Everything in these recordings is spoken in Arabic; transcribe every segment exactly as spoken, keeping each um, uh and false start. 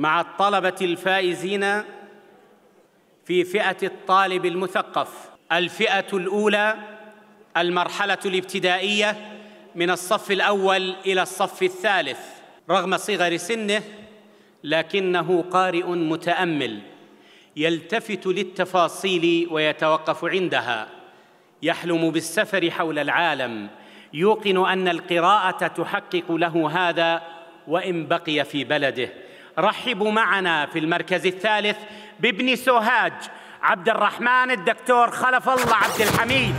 مع الطلبة الفائزين في فئة الطالب المثقف. الفئة الأولى المرحلة الابتدائية من الصف الأول إلى الصف الثالث، رغم صغر سنه لكنه قارئ متأمل يلتفت للتفاصيل ويتوقف عندها، يحلم بالسفر حول العالم، يوقن أن القراءة تحقق له هذا وإن بقي في بلده. رحبوا معنا في المركز الثالث بابن سوهاج عبد الرحمن الدكتور خلف الله عبد الحميد.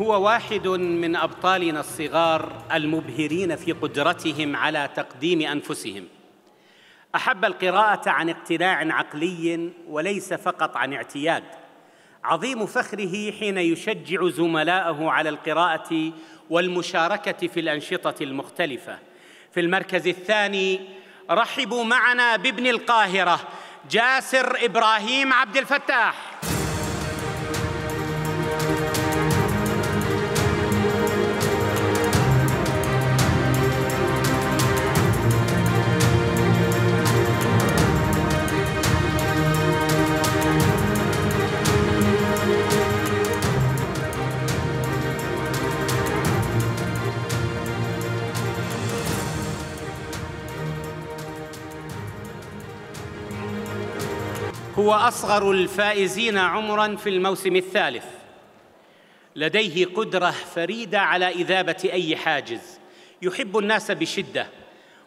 هو واحد من أبطالنا الصغار المبهرين في قدرتهم على تقديم أنفسهم. أحب القراءة عن اقتناع عقلي وليس فقط عن اعتياد. عظيم فخره حين يشجع زملائه على القراءة والمشاركة في الأنشطة المختلفة. في المركز الثاني رحبوا معنا بابن القاهرة جاسر إبراهيم عبد الفتاح. هو أصغر الفائزين عمراً في الموسم الثالث، لديه قدرة فريدة على إذابة أي حاجز، يحب الناس بشدة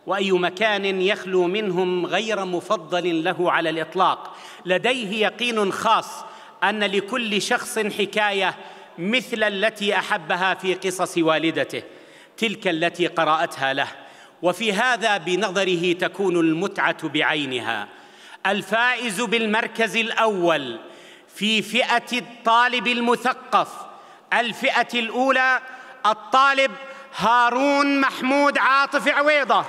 وأي مكان يخلو منهم غير مفضل له على الإطلاق، لديه يقين خاص أن لكل شخص حكاية مثل التي أحبها في قصص والدته، تلك التي قرأتها له، وفي هذا بنظره تكون المتعة بعينها. الفائز بالمركز الأول في فئة الطالب المثقف، الفئة الأولى، الطالب هارون محمود عاطف عويضة.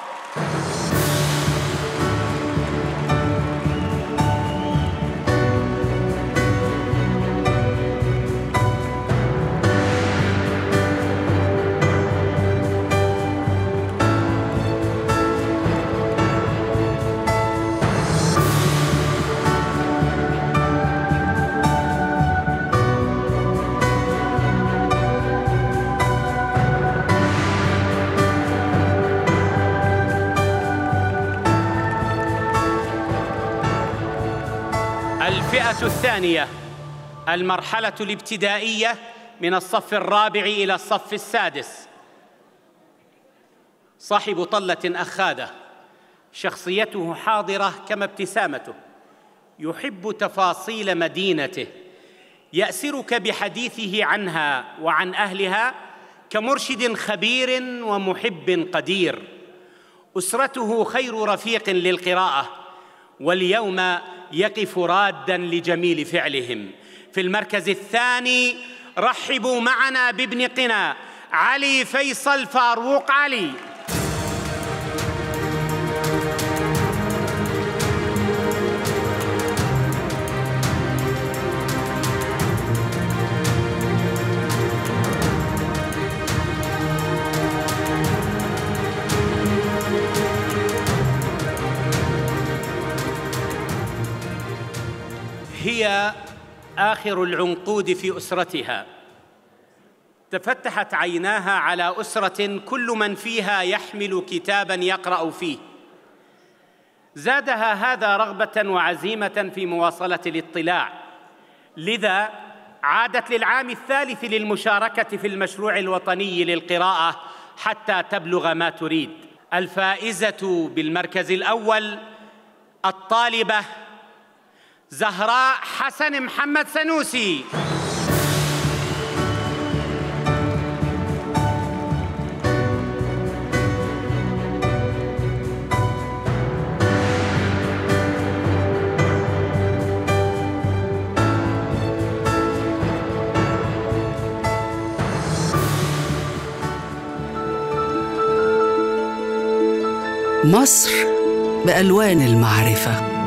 الفئة الثانية المرحلة الابتدائية من الصف الرابع إلى الصف السادس، صاحب طلة أخاذة، شخصيته حاضرة كما ابتسامته، يحب تفاصيل مدينته، يأسرك بحديثه عنها وعن أهلها كمرشد خبير ومحب قدير. أسرته خير رفيق للقراءة واليوم يقف راداً لجميل فعلهم. في المركز الثاني رحبوا معنا بابن قنا علي فيصل فاروق علي. هي آخر العنقود في أسرتها، تفتحت عيناها على أسرة كل من فيها يحمل كتاباً يقرأ فيه، زادها هذا رغبة وعزيمة في مواصلة الاطلاع، لذا عادت للعام الثالث للمشاركة في المشروع الوطني للقراءة حتى تبلغ ما تريد. الفائزة بالمركز الأول، الطالبة زهراء حسن محمد سنوسي. مصر بألوان المعرفة.